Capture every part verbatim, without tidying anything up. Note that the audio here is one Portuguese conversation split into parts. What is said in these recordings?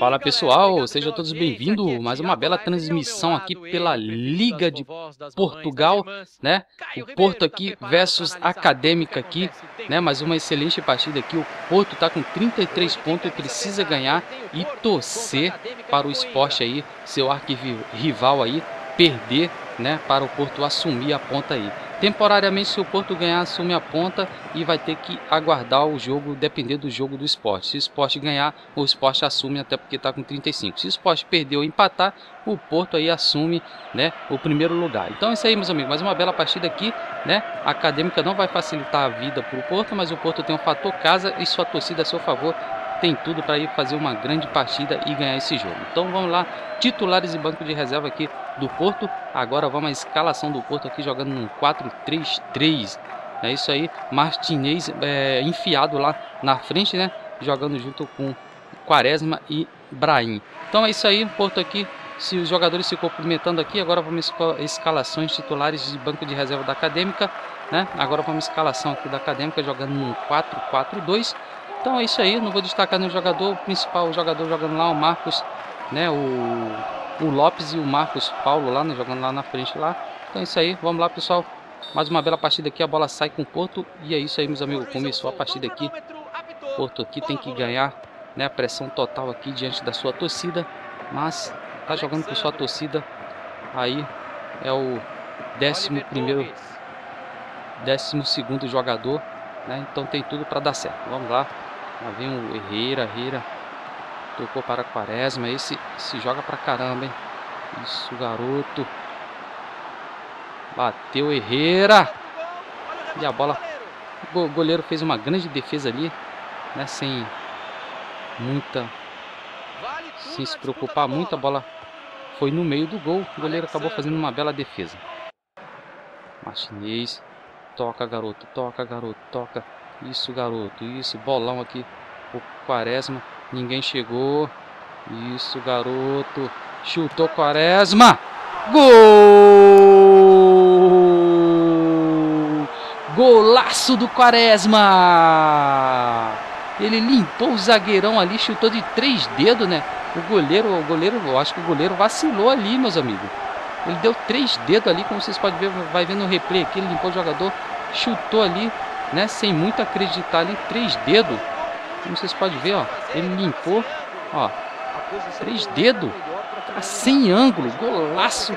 Fala pessoal, sejam todos bem-vindos, mais uma bela transmissão aqui pela Liga de Portugal, né? O Porto aqui versus Acadêmica aqui, né? Mais uma excelente partida aqui, o Porto tá com trinta e três pontos, precisa ganhar e torcer para o Sporting aí, seu arquirrival aí, perder, né? Para o Porto assumir a ponta aí. Temporariamente, se o Porto ganhar, assume a ponta e vai ter que aguardar o jogo, depender do jogo do Sporting. Se o Sporting ganhar, o Sporting assume, até porque está com trinta e cinco. Se o Sporting perder ou empatar, o Porto aí assume, né, o primeiro lugar. Então é isso aí, meus amigos. Mais uma bela partida aqui, né? A Acadêmica não vai facilitar a vida para o Porto, mas o Porto tem um fator casa e sua torcida a seu favor. Tem tudo para ir fazer uma grande partida e ganhar esse jogo. Então vamos lá, titulares e banco de reserva aqui do Porto. Agora vamos à escalação do Porto aqui, jogando num quatro três três. É isso aí, Martínez é, enfiado lá na frente, né? Jogando junto com Quaresma e Brahim. Então é isso aí, Porto aqui, se os jogadores se cumprimentando aqui. Agora vamos à escalação de titulares de banco de reserva da Acadêmica, né? Agora vamos à escalação aqui da Acadêmica, jogando num quatro quatro dois. Então é isso aí, não vou destacar nenhum jogador, o principal jogador jogando lá, o Marcos, né, o, o Lopes e o Marcos Paulo lá, né, jogando lá na frente lá. Então é isso aí, vamos lá pessoal, mais uma bela partida aqui, a bola sai com o Porto e é isso aí meus amigos, começou a partida aqui, Porto aqui tem que ganhar, né, a pressão total aqui diante da sua torcida, mas tá jogando com sua torcida, aí é o décimo primeiro, décimo segundo jogador, né, então tem tudo para dar certo, vamos lá. Lá vem o Herrera, Herrera tocou para a Quaresma, esse se joga pra caramba, hein? Isso, garoto. Bateu Herrera. E a bola, o goleiro fez uma grande defesa ali, né? Sem muita, sem se preocupar muito, a bola foi no meio do gol, o goleiro acabou fazendo uma bela defesa. Martínez, toca garoto, toca garoto, toca. Isso, garoto, isso, bolão aqui o Quaresma, ninguém chegou. Isso, garoto. Chutou Quaresma. Gol! Golaço do Quaresma. Ele limpou o zagueirão ali, chutou de três dedos, né? O goleiro, o goleiro, eu acho que o goleiro vacilou ali, meus amigos. Ele deu três dedos ali, como vocês podem ver, vai vendo no replay aqui, ele limpou o jogador, chutou ali, né, sem muito acreditar ali, três dedos, como vocês podem ver, ó, ele limpou, ó, três dedos, tá sem ângulo, golaço,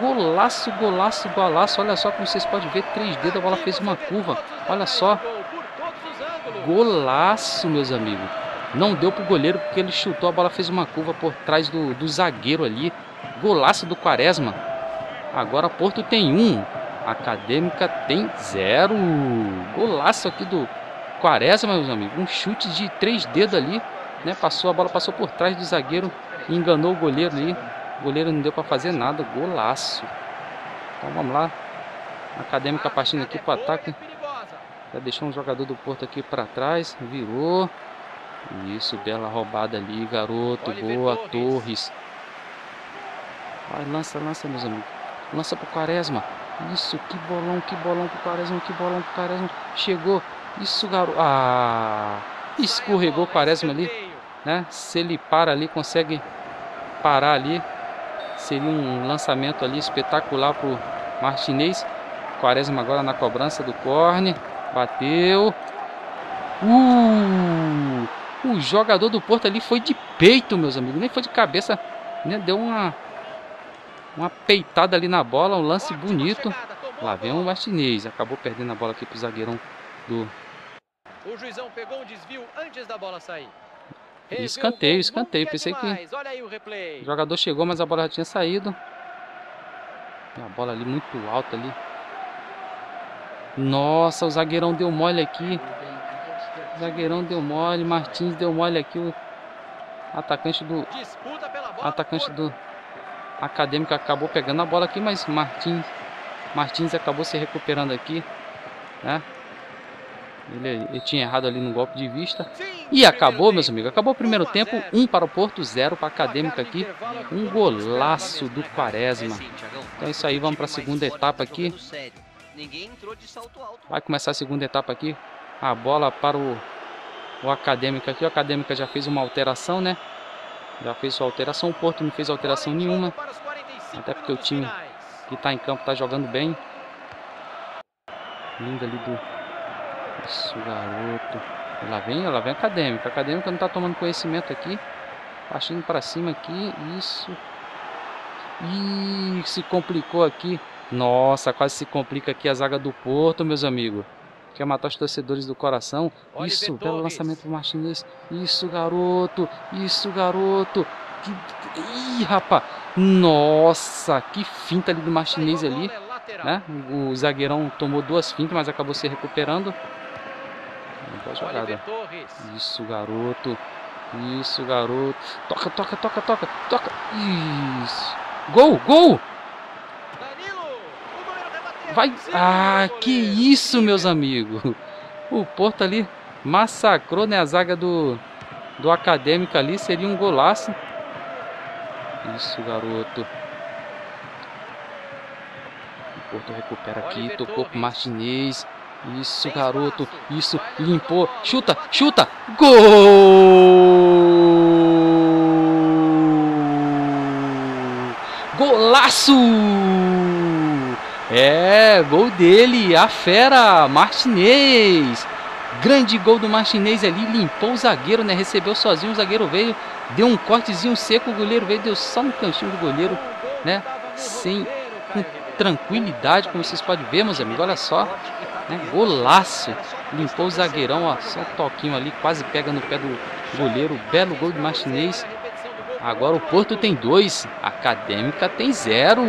golaço, golaço, golaço, olha só como vocês podem ver, três dedos, a bola fez uma curva, olha só, golaço, meus amigos, não deu pro goleiro porque ele chutou, a bola fez uma curva por trás do, do zagueiro ali, golaço do Quaresma, agora Porto tem um, Acadêmica tem zero. Golaço aqui do Quaresma, meus amigos. Um chute de três dedos ali, né? Passou a bola, passou por trás do zagueiro e enganou o goleiro ali. O goleiro não deu para fazer nada. Golaço. Então vamos lá. Acadêmica partindo aqui para o ataque. Já deixou um jogador do Porto aqui para trás. Virou. Isso, bela roubada ali, garoto. Boa, Torres. Vai, lança, lança, meus amigos. Lança pro Quaresma. Isso, que bolão, que bolão pro Quaresma, que bolão pro Quaresma. Chegou. Isso, garoto. Ah, escorregou o Quaresma ali, né? Se ele para ali, consegue parar ali. Seria um lançamento ali espetacular pro Martínez. Quaresma agora na cobrança do córner. Bateu. Uh! O jogador do Porto ali foi de peito, meus amigos. Nem foi de cabeça, né? Deu uma... uma peitada ali na bola, um lance bonito. Lá vem o Martínez, acabou perdendo a bola aqui pro zagueirão do... O juizão pegou um desvio antes da bola sair. Escanteio, escanteio. Pensei que o jogador chegou, mas a bola já tinha saído. E a bola ali muito alta ali. Nossa, o zagueirão deu mole aqui. O zagueirão deu mole, Martínez deu mole aqui. O atacante do... atacante do... Acadêmica acabou pegando a bola aqui, mas Martins, Martins acabou se recuperando aqui, né? Ele, ele tinha errado ali no golpe de vista. E acabou, meus amigos. Acabou o primeiro tempo. um para o Porto, zero para a Acadêmica aqui. Um golaço do Quaresma. Então é isso aí, vamos para a segunda etapa aqui. Vai começar a segunda etapa aqui. A bola para o o Acadêmica aqui. O Acadêmica já fez uma alteração, né? Já fez sua alteração. O Porto não fez alteração nenhuma. Até porque o time que tá em campo tá jogando bem. Linda ali do... Isso, garoto. Ela vem, ela vem Acadêmica. A Acadêmica não tá tomando conhecimento aqui. Partindo pra cima aqui. Isso. Ih, se complicou aqui. Nossa, quase se complica aqui a zaga do Porto, meus amigos. Quer matar os torcedores do coração. Olha, isso, belo Torres. Lançamento do Martínez. Isso, garoto. Isso, garoto. Ih, rapaz. Nossa, que finta ali do Martínez ali. Né? O zagueirão tomou duas fintas, mas acabou se recuperando. Boa jogada. Isso, garoto. Isso, garoto. Toca, toca, toca, toca, toca. Isso. Gol, gol. Vai. Ah, que isso, meus amigos. O Porto ali massacrou, né, a zaga do, do Acadêmica ali. Seria um golaço. Isso, garoto. O Porto recupera aqui. Tocou pro Martínez. Isso, garoto. Isso. Limpou. Chuta, chuta. Gol! Golaço! É, gol dele, a fera, Martínez. Grande gol do Martínez ali, limpou o zagueiro, né? Recebeu sozinho, o zagueiro veio, deu um cortezinho seco, o goleiro veio, deu só um cantinho do goleiro, né? Sem, com tranquilidade, como vocês podem ver, meus amigos, olha só, né? Golaço, limpou o zagueirão, ó, só um toquinho ali, quase pega no pé do goleiro, belo gol do Martínez. Agora o Porto tem dois, a Acadêmica tem zero.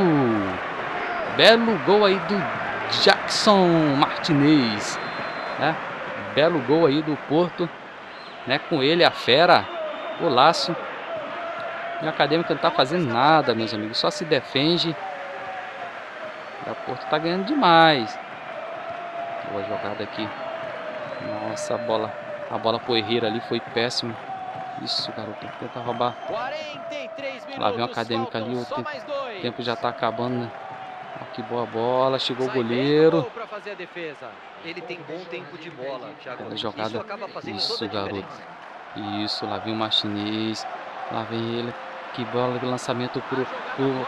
Belo gol aí do Jackson Martínez, né? Belo gol aí do Porto, né? Com ele a fera, golaço. E a Acadêmica não tá fazendo nada, meus amigos, só se defende. E a Porto tá ganhando demais. Boa jogada aqui. Nossa, a bola, a bola pro Herrera ali foi péssimo. Isso, garoto, tenta roubar. Lá vem a Acadêmica ali, o tempo, tempo já tá acabando, né? Que boa bola, chegou sai o goleiro. Para fazer a defesa. Ele tem bom tempo de bola, Thiago. Jogada. Isso, acaba fazendo isso toda a garoto. Diferença. Isso, lá vem o Martínez. Lá vem ele. Que bola de lançamento pro, pro...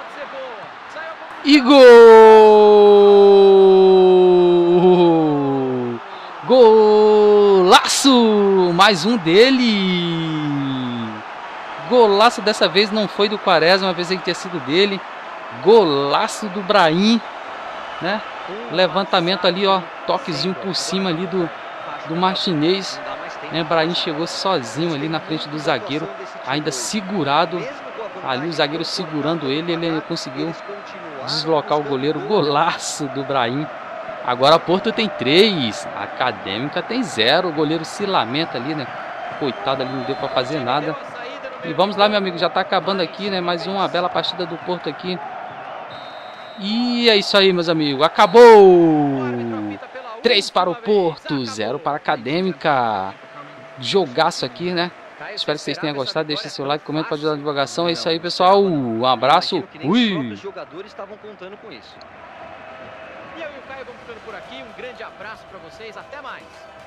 E gol! Golaço! Mais um dele. Golaço dessa vez não foi do Quaresma, uma vez ele tinha sido dele. Golaço do Brahim, né? Levantamento ali, ó, toquezinho por cima ali do, do Martínez, né? Brahim chegou sozinho ali na frente do zagueiro, ainda segurado ali, o zagueiro segurando ele, ele conseguiu deslocar o goleiro. Golaço do Brahim. Agora Porto tem três, a Acadêmica tem zero. O goleiro se lamenta ali, né? Coitado ali, não deu para fazer nada. E vamos lá, meu amigo, já tá acabando aqui, né? Mais uma bela partida do Porto aqui. E é isso aí, meus amigos. Acabou! três para o Porto, zero para a Acadêmica. Jogaço aqui, né? Espero que vocês tenham gostado. Deixe seu like, comenta para ajudar na divulgação. É isso aí, pessoal. Um abraço. Ui! Os jogadores estavam contando com isso. E eu e o Caio vamos ficando por aqui. Um grande abraço para vocês. Até mais.